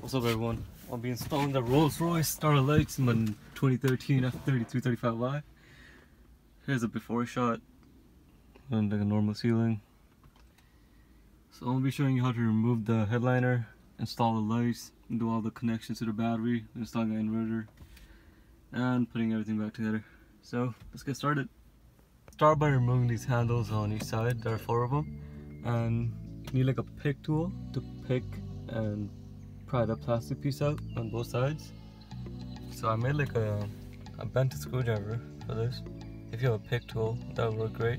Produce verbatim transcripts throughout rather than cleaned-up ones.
What's up everyone, I'll be installing the Rolls Royce Starlights in my twenty thirteen F thirty three thirty-five i. Here's a before shot, and like a normal ceiling. So I'll be showing you how to remove the headliner, install the lights, and do all the connections to the battery, installing the inverter, and putting everything back together. So let's get started. Start by removing these handles on each side. There are four of them, and you need like a pick tool to pick and pry the plastic piece out on both sides. So I made like a, a bent screwdriver for this. If you have a pick tool, that would work great.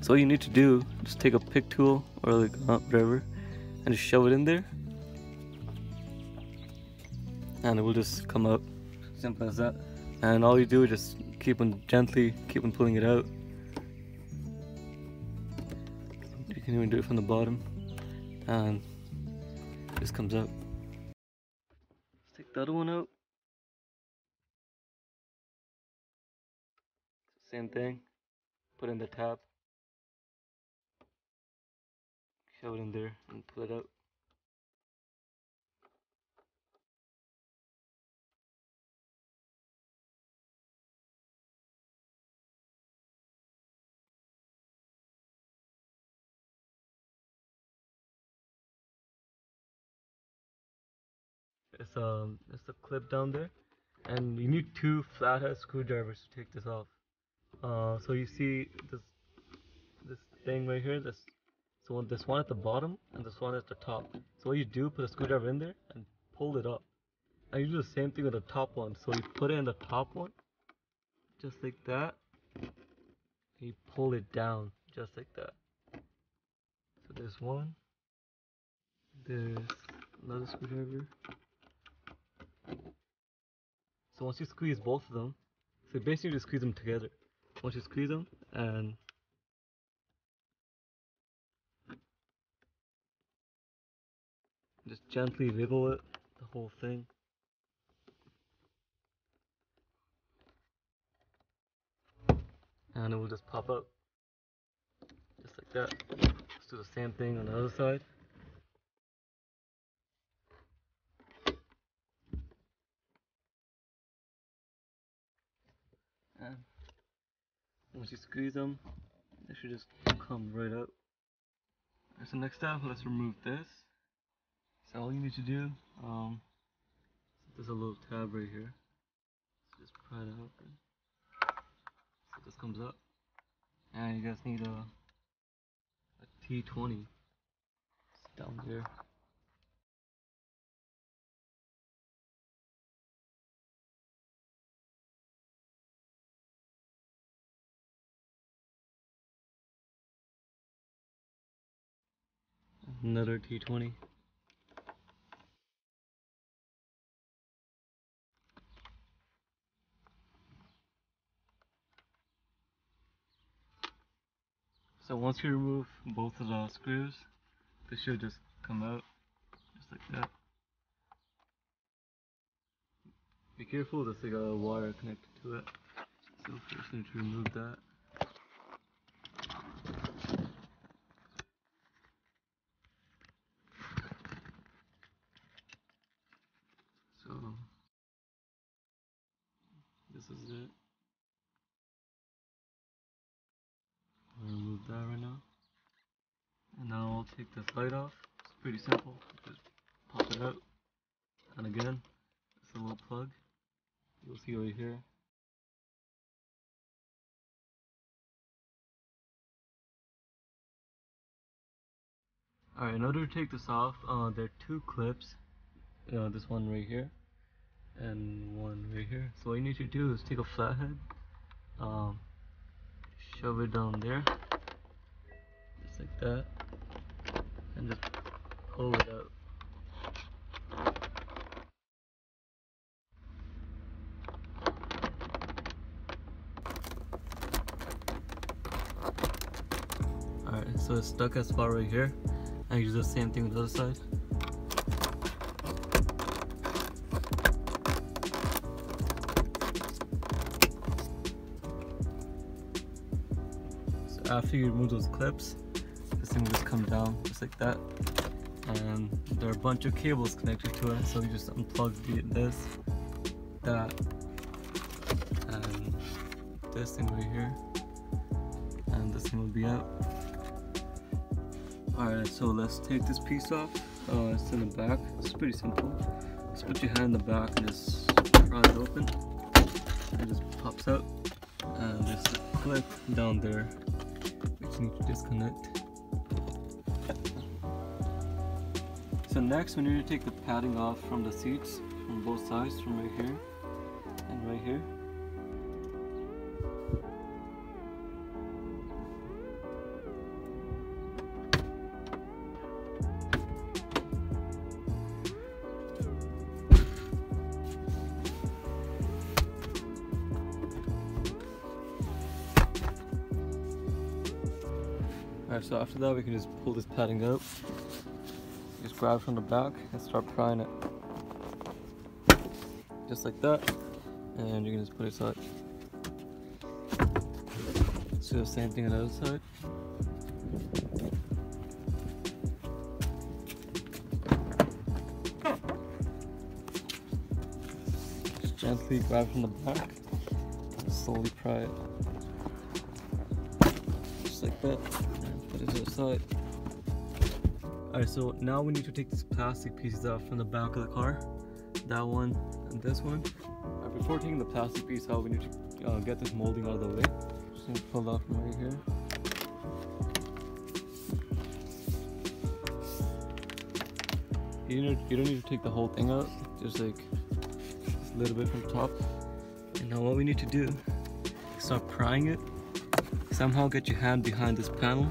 So all you need to do, just take a pick tool or like a screwdriver and just shove it in there, and it will just come up. Simple as that. And all you do is just keep on gently, keep on pulling it out. You can even do it from the bottom, and this comes out. Let's take the other one out. Same thing. Put in the tab. Shove it in there and pull it out. It's a, it's a clip down there, and you need two flathead screwdrivers to take this off. Uh, so you see this this thing right here. This so this one at the bottom and this one at the top. So what you do, put a screwdriver in there and pull it up. And you do the same thing with the top one. So you put it in the top one, just like that. And you pull it down, just like that. So there's one. There's another screwdriver. So once you squeeze both of them, so basically you just squeeze them together. Once you squeeze them, and just gently wiggle it, the whole thing. And it will just pop up. Just like that. Let's do the same thing on the other side. And once you squeeze them, they should just come right out. So next step, let's remove this. So all you need to do, um, there's a little tab right here. Just pry it out. So this comes up, and you guys need a, a T twenty. It's down there. Another T twenty. So once you remove both of the screws, they should just come out, just like that. Be careful, there's like a wire connected to it. So first need to remove that. This is it. I'll remove that right now. And now I'll take this light off. It's pretty simple. Just pop it out. And again, it's a little plug. You'll see right here. Alright, in order to take this off, uh, there are two clips. Uh, this one right here, and one right here. So what you need to do is take a flathead, um, shove it down there, just like that, and just pull it out. Alright, so it's stuck at spot right here, and you do the same thing on the other side. after you remove those clips, this thing will just come down just like that. And there are a bunch of cables connected to it, so you just unplug the, this, that, and this thing right here, and this thing will be out. Alright, so let's take this piece off. Oh, it's in the back. It's pretty simple. Just put your hand in the back and just pry it open. It just pops out, and there's a clip down there which you need to disconnect. So next we need to take the padding off from the seats, from both sides, from right here and right here. Alright, so after that we can just pull this padding out. Just grab it from the back and start prying it. Just like that. And you can just put it aside. So the same thing on the other side. Just gently grab it from the back and slowly pry it. Just like that. And put it to the side. Alright, so now we need to take these plastic pieces out from the back of the car, that one and this one. Right, before taking the plastic piece out, we need to uh, get this molding out of the way. Just going to pull that from right here. You don't, you don't need to take the whole thing out, just like just a little bit from the top. And now what we need to do is start prying it. Somehow get your hand behind this panel.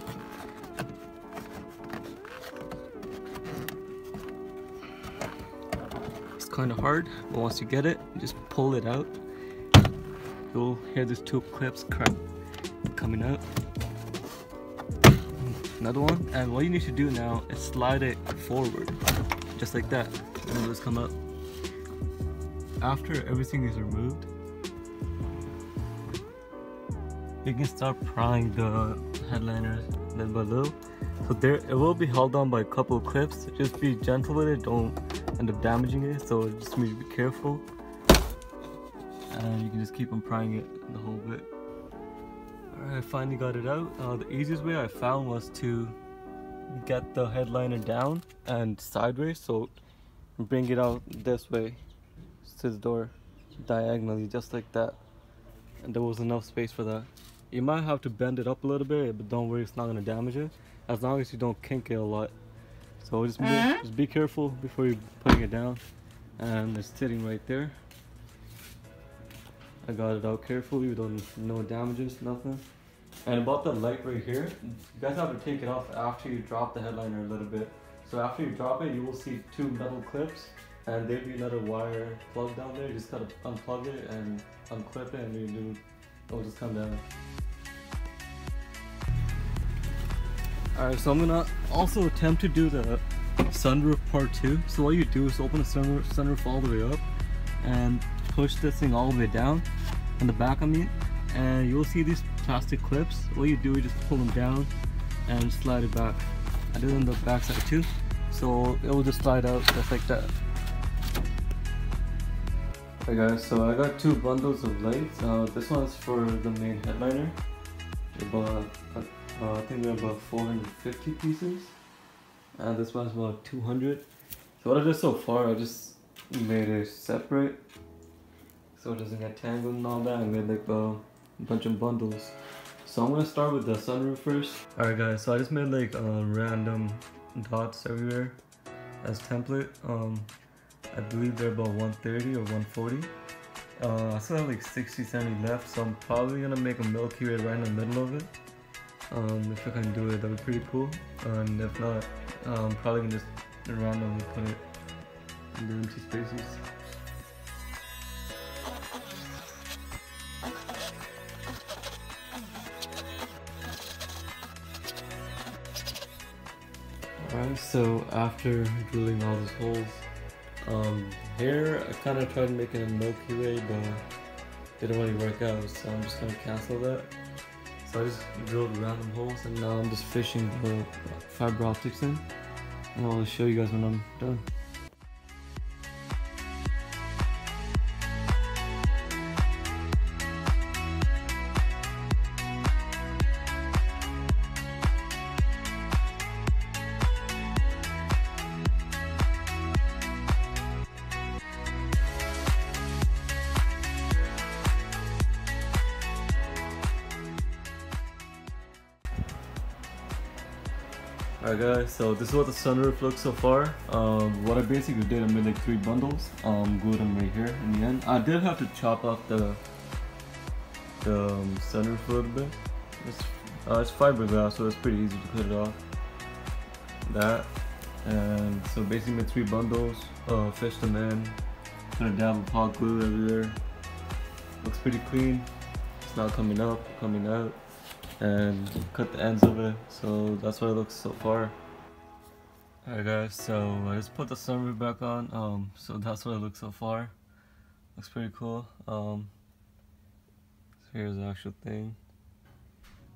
Kind of hard, but once you get it, you just pull it out. You'll hear these two clips crack coming out. Another one, and what you need to do now is slide it forward, just like that, and it'll just come out. After everything is removed, you can start prying the headliner little by little. So there, it will be held on by a couple of clips. Just be gentle with it. Don't end up damaging it, so just need to be careful, and you can just keep on prying it the whole bit. Alright, I finally got it out. Uh, the easiest way I found was to get the headliner down and sideways, so bring it out this way to the door diagonally, just like that, and there was enough space for that. You might have to bend it up a little bit, but don't worry, it's not going to damage it as long as you don't kink it a lot. So just, move, uh-huh. just be careful before you're putting it down. And it's sitting right there. I got it out carefully, we don't no damages, nothing. And about the light right here, you guys have to take it off after you drop the headliner a little bit. So after you drop it, you will see two metal clips, and there'll be another wire plug down there. You just gotta unplug it and unclip it, and you do, it'll just come down. Alright, so I'm gonna also attempt to do the sunroof part two. So what you do is open the sunroof, sunroof all the way up and push this thing all the way down on the back of me, and you'll see these plastic clips. What you do is just pull them down and slide it back. I did it on the back side too, so it will just slide out just like that. Hey guys, so I got two bundles of lights. Uh, this one's for the main headliner. About uh, Uh, I think we have about four hundred fifty pieces, and this one's about two hundred. So what I did so far, I just made it separate so it doesn't get tangled and all that. I made like a bunch of bundles. So I'm gonna start with the sunroof first. Alright guys, so I just made like uh, random dots everywhere as template. Um, I believe they're about one thirty or one forty. Uh, I still have like sixty, seventy left, so I'm probably gonna make a Milky Way right in the middle of it. Um, if I can do it, that would be pretty cool, and if not, I'm probably going to just randomly put it in the empty spaces. Alright, so after drilling all these holes, um, here I kind of tried to make it a Milky Way, but it didn't really work out, so I'm just going to cancel that. So I just drilled random holes and now I'm just fishing the fiber optics in, and I'll show you guys when I'm done. Alright guys, so this is what the sunroof looks so far. Um, what I basically did, I made like three bundles. Um, glued them right here in the end. I did have to chop off the, the um, sunroof a little bit. It's, uh, it's fiberglass, so it's pretty easy to cut it off. That, and so basically made three bundles, uh, fished them in, put a dab of hot glue over there. Looks pretty clean. It's not coming up, coming out. And cut the ends of it, so that's what it looks so far. Alright guys, so I just put the sunroof back on, um, so that's what it looks so far. Looks pretty cool. Um, so here's the actual thing.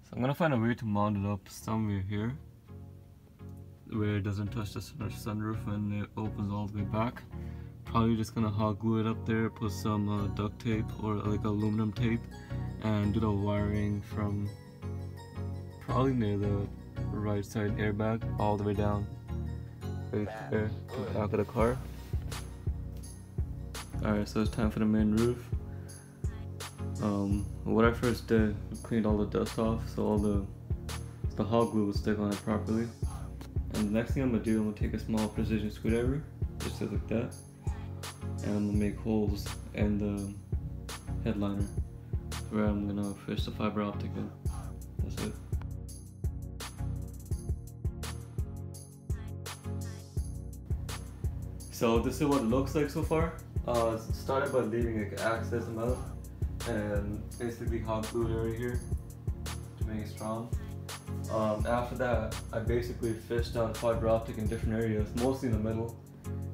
So I'm gonna find a way to mount it up somewhere here, where it doesn't touch the sunroof and it opens all the way back. Probably just gonna hot glue it up there, put some uh, duct tape or like aluminum tape, and do the wiring from probably near the right side airbag all the way down right there to the back of the car. Alright, so it's time for the main roof. Um, what I first did, cleaned all the dust off so all the the hot glue would stick on it properly. And the next thing I'm gonna do, I'm gonna take a small precision screwdriver, just like that, and I'm gonna make holes in the headliner where I'm gonna fish the fiber optic in. That's it. So this is what it looks like so far. Uh, started by leaving like excess amount and basically hot glued it right here to make it strong. Um, after that, I basically fished down fiber optic in different areas, mostly in the middle,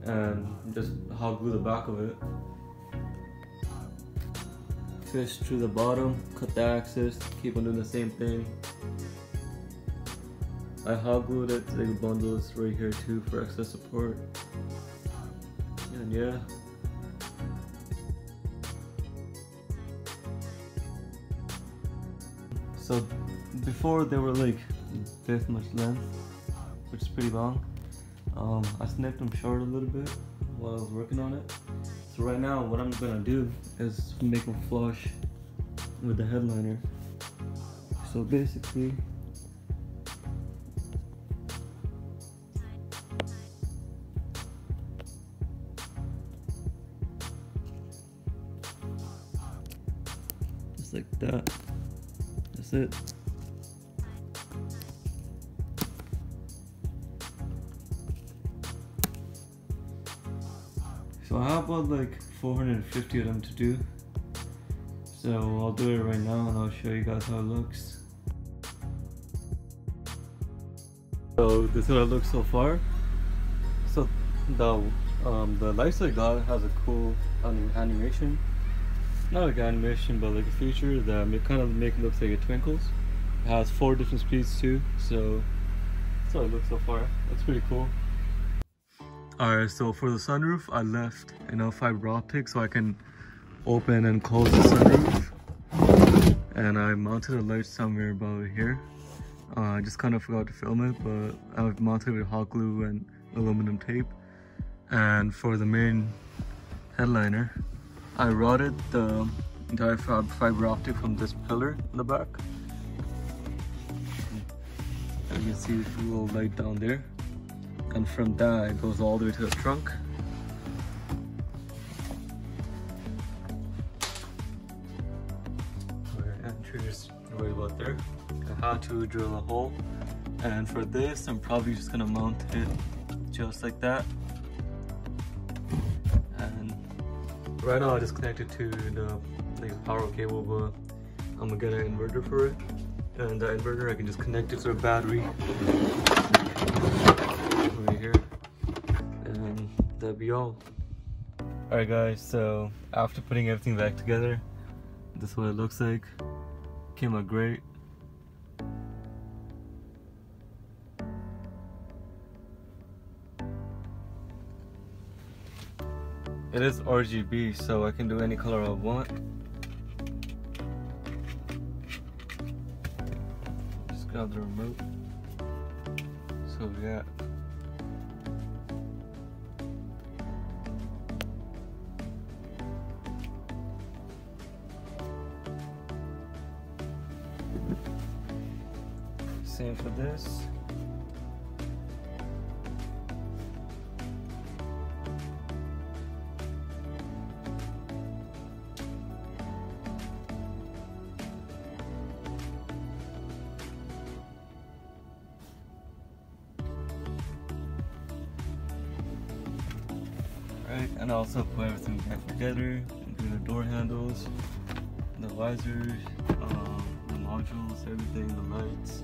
and just hot glue the back of it. Fish through the bottom, cut the axis, keep on doing the same thing. I hot glued it to the bundles right here too for excess support. And yeah. So before they were like this much length, which is pretty long. Um, I snipped them short a little bit while I was working on it. So right now what I'm gonna do is make them flush with the headliner. So basically like that. That's it. So I have about like four hundred fifty of them to do. So I'll do it right now and I'll show you guys how it looks. So this is how it looks so far. So the um, the lifestyle guy has a cool anim animation. Not like an animation, but like a feature that kind of make it look like it twinkles. It has four different speeds too, so that's how it looks so far. That's pretty cool. Alright, so for the sunroof, I left enough fiber optic so I can open and close the sunroof. And I mounted a light somewhere about here. Uh, I just kind of forgot to film it, but I've mounted it with hot glue and aluminum tape. And for the main headliner, I routed the entire fiber optic from this pillar in the back. As you can see, there's a little light down there. And from that, it goes all the way to the trunk. Where enters right about there. I had to drill a hole. And for this, I'm probably just gonna mount it just like that. Right now I just connected to the like, power cable, but I'm gonna get an inverter for it, and the inverter I can just connect it to a battery right here, and that'd be all. Alright guys, so after putting everything back together, this is what it looks like. Came out great. It is R G B, so I can do any color I want. Just grab the remote. So we got same for this. Right, and I also put everything back together, do the door handles, the visors, um, the modules, everything, the lights.